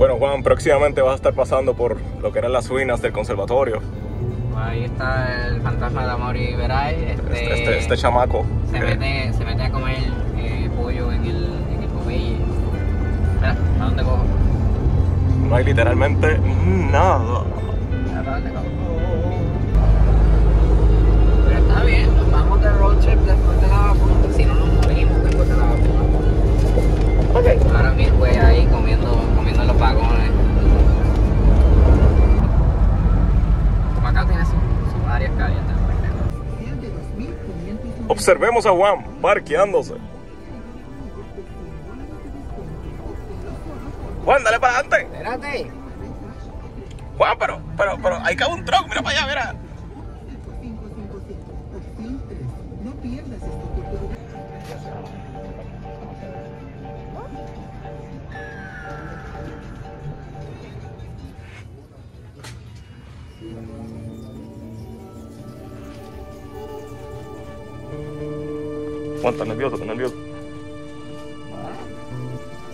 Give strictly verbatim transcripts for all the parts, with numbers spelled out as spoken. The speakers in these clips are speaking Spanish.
Bueno, Juan, próximamente vas a estar pasando por lo que eran las ruinas del conservatorio. Ahí está el fantasma de Amor y Veray. Este, este, este, este chamaco. Se, que... mete, se mete a comer eh, pollo en el, en el pupille. Mira, ¿a dónde cojo? No hay literalmente nada. ¿A dónde cojo? Pero está bien, nos vamos de road trip después de la vacuna. Si no nos morimos después de la vacuna. Okay. Ahora mismo voy ahí comiendo, comiendo los vagones. Observemos a Juan parqueándose. Juan, dale para adelante. Espérate. Juan, pero, pero, pero, ahí cabe un truck, mira para allá, mira. Juan, está nervioso, está nervioso.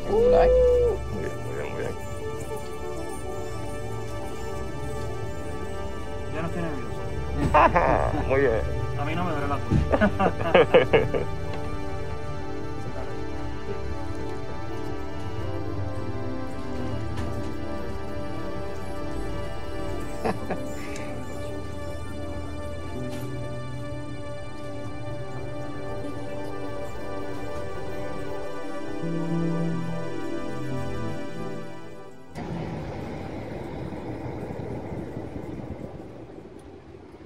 Uh, muy bien, muy bien, muy bien. Ya no estoy nervioso. Muy bien. A mí no me duele la tuya.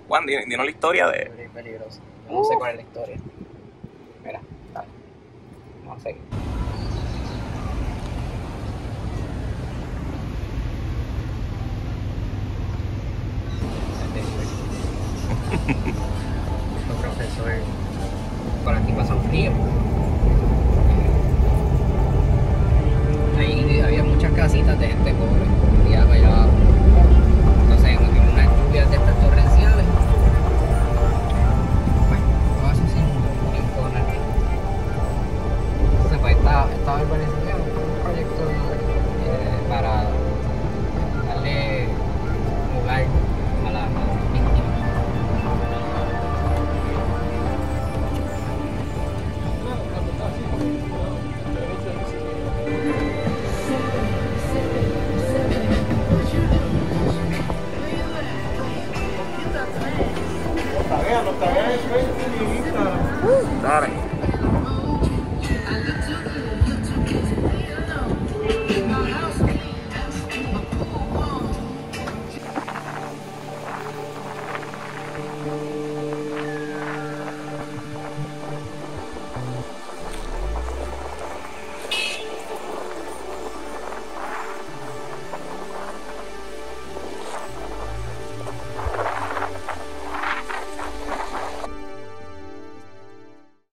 Juan, dinos la historia de... Es peligroso. Yo no sé cuál es la historia. Mira, dale. Vamos a seguir. Los profesores... Por aquí pasan frío. Ahí había muchas casitas de gente pobre. Y allá abajo. Entonces, en una lluvia de estas torrenciales. Estaba organizando un proyecto eh, para darle lugar a las víctimas. Dale. Thank you.